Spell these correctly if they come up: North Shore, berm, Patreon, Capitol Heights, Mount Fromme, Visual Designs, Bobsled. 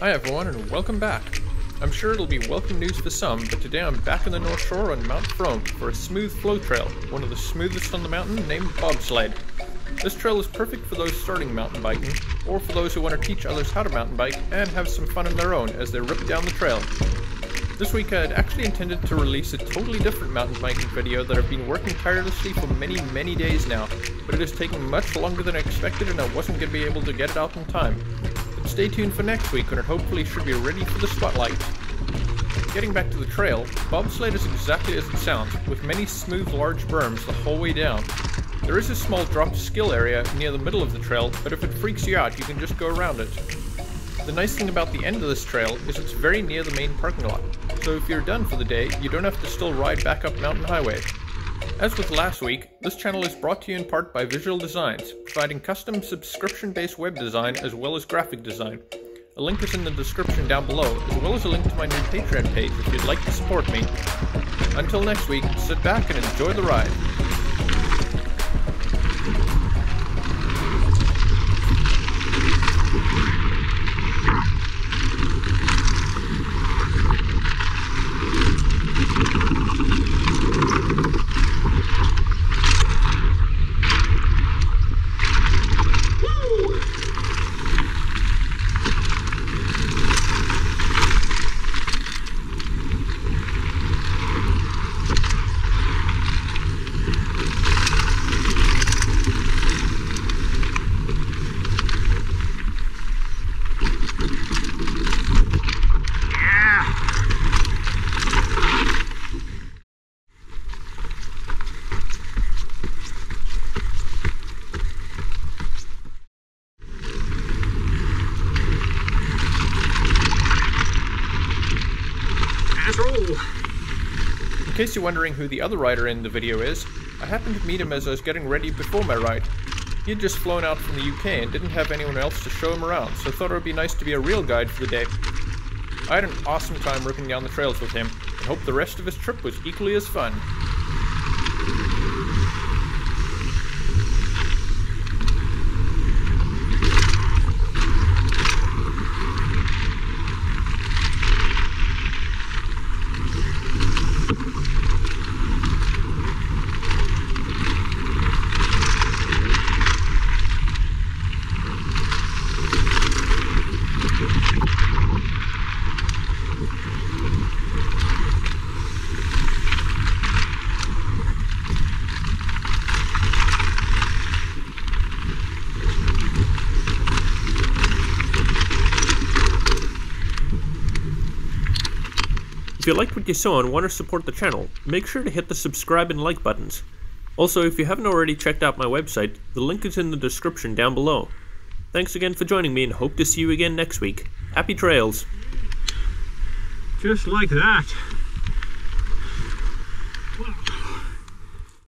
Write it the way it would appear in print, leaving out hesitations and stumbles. Hi everyone and welcome back. I'm sure it'll be welcome news for some, but today I'm back on the North Shore on Mount Fromme for a smooth flow trail, one of the smoothest on the mountain, named Bobsled. This trail is perfect for those starting mountain biking, or for those who want to teach others how to mountain bike and have some fun on their own as they rip down the trail. This week I had actually intended to release a totally different mountain biking video that I've been working tirelessly for many days now, but it has taken much longer than I expected and I wasn't going to be able to get it out in time. Stay tuned for next week when it hopefully should be ready for the spotlight. Getting back to the trail, Bobsled is exactly as it sounds, with many smooth large berms the whole way down. There is a small drop skill area near the middle of the trail, but if it freaks you out you can just go around it. The nice thing about the end of this trail is it's very near the main parking lot, so if you're done for the day you don't have to still ride back up Mountain Highway. As with last week, this channel is brought to you in part by Visual Designs, providing custom subscription-based web design as well as graphic design. A link is in the description down below, as well as a link to my new Patreon page if you'd like to support me. Until next week, sit back and enjoy the ride. In case you're wondering who the other rider in the video is, I happened to meet him as I was getting ready before my ride. He had just flown out from the UK and didn't have anyone else to show him around, so I thought it would be nice to be a real guide for the day. I had an awesome time ripping down the trails with him, and hope the rest of his trip was equally as fun. If you liked what you saw and want to support the channel, make sure to hit the subscribe and like buttons. Also, if you haven't already checked out my website, the link is in the description down below. Thanks again for joining me and hope to see you again next week. Happy trails! Just like that.